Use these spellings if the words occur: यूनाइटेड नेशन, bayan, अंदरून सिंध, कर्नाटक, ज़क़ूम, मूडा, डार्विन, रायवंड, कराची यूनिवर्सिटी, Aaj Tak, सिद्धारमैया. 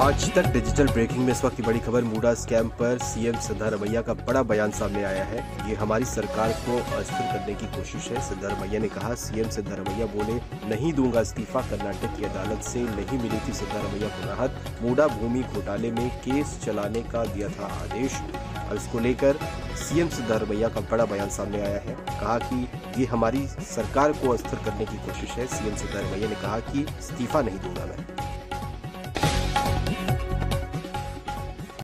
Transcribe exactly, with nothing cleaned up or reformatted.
आज तक digital breaking में इस वक्त की बड़ी खबर, मूडा स्कैम पर सीएम सिद्धारमैया का बड़ा बयान सामने आया है। ये हमारी सरकार को अस्थिर करने की कोशिश है, सिद्धारमैया ने कहा। सीएम सिद्धारमैया बोले, नहीं दूंगा इस्तीफा। कर्नाटक की अदालत से नहीं मिली थी सिद्धारमैया को राहत। मूडा भूमि घोटाले में केस चलाने का दिया था आदेश। और इसको लेकर सीएम सिद्धारमैया का बड़ा बयान सामने आया है। कहा कि ये हमारी सरकार को अस्थिर करने की कोशिश है। सीएम सिद्धारमैया ने कहा कि इस्तीफा नहीं दूंगा मैं।